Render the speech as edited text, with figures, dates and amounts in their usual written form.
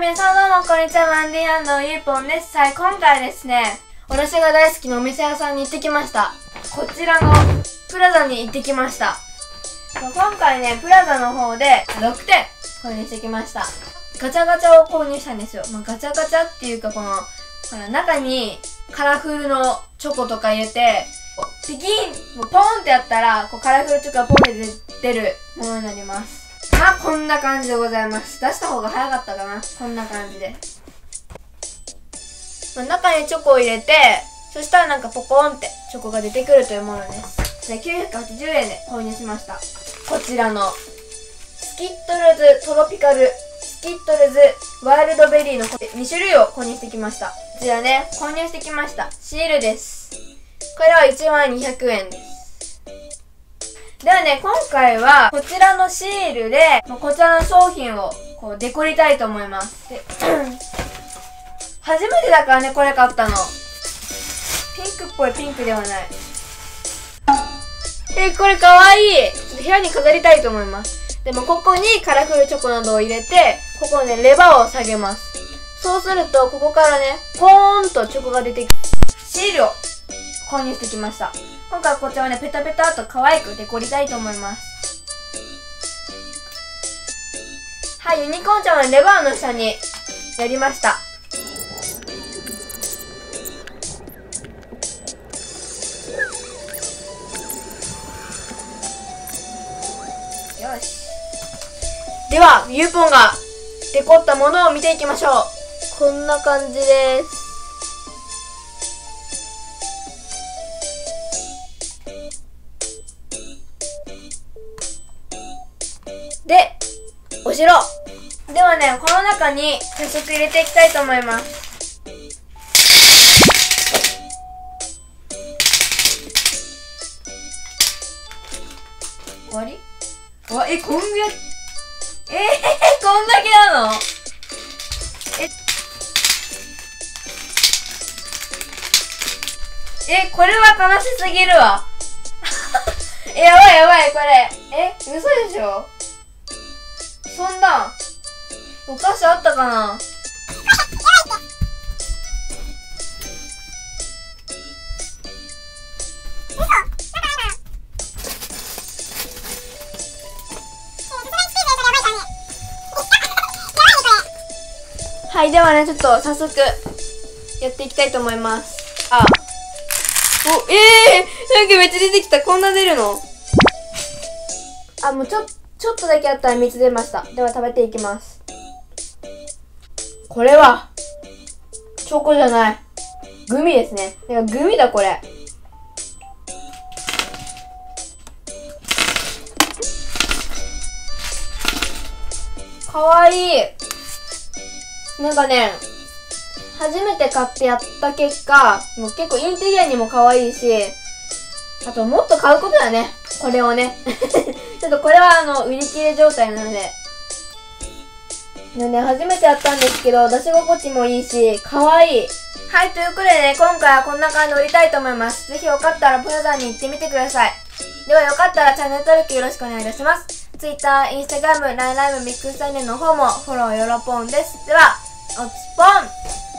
皆さんどうもこんにちは、ワンディ&ゆうぽんです。今回ですね、私が大好きなお店屋さんに行ってきました。こちらのプラザに行ってきました。今回ね、プラザの方で6点購入してきました。ガチャガチャを購入したんですよ。ガチャガチャっていうか、この中にカラフルのチョコとか入れて、ピキンポンってやったら、こうカラフルチョコがポンって出るものになります。まあ、こんな感じでございます。出した方が早かったかな。こんな感じで、中にチョコを入れて、そしたらなんかポコンってチョコが出てくるというものです。で、980円で購入しました。こちらのスキットルズトロピカル、スキットルズワイルドベリーの2種類を購入してきました。こちらね、購入してきました。シールです。これは1200円です。ではね、今回はこちらのシールで、こちらの商品をこうデコりたいと思います。で初めてだからね、これ買ったの。ピンクっぽい、ピンクではない。これかわいい。部屋に飾りたいと思います。でもここにカラフルチョコなどを入れて、ここね、レバーを下げます。そうするとここからね、ポーンとチョコが出てきて、シールを購入してきました。今回こちらをね、ペタペタと可愛くデコりたいと思います。はい、ユニコーンちゃんはレバーの下にやりました。よし、ではゆうぽんがデコったものを見ていきましょう。こんな感じです。で、お城ではね、この中に早速入れていきたいと思います。終わり？わ、こんぐらい、こんだけなの？これは悲しすぎるわ。やばいやばい、これ嘘でしょ。そんなお菓子あったかな。はい、ではね、ちょっと早速やっていきたいと思います。お、なんかめっちゃ出てきた。こんな出るの？もうちょっとだけあったら3つ出ました。では食べていきます。これはチョコじゃない、グミですね。なんかグミだこれ。かわいい。なんかね、初めて買ってやった結果、もう結構インテリアにもかわいいし、あともっと買うことだね、これをね。ちょっとこれは売り切れ状態なので。初めてやったんですけど、出し心地もいいし、かわいい。はい、ということでね、今回はこんな感じで売りたいと思います。ぜひよかったらプラザに行ってみてください。ではよかったらチャンネル登録よろしくお願いいたします。Twitter、Instagram、LINELIVE、MIXTINE の方もフォローよろぽんです。では、おつぽん！